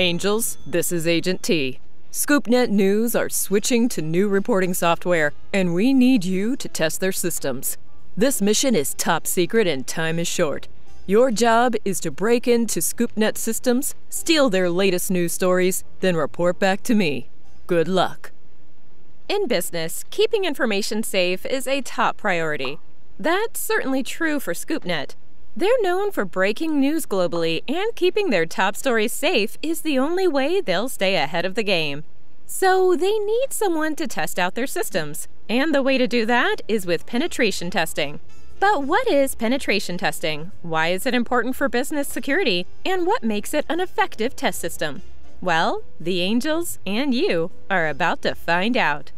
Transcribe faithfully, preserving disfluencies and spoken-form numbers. Angels, this is Agent T. ScoopNet News are switching to new reporting software, and we need you to test their systems. This mission is top secret and time is short. Your job is to break into ScoopNet systems, steal their latest news stories, then report back to me. Good luck. In business, keeping information safe is a top priority. That's certainly true for ScoopNet. They're known for breaking news globally, and keeping their top stories safe is the only way they'll stay ahead of the game. So they need someone to test out their systems, and the way to do that is with penetration testing. But what is penetration testing? Why is it important for business security? And what makes it an effective test system? Well, the Angels and you are about to find out.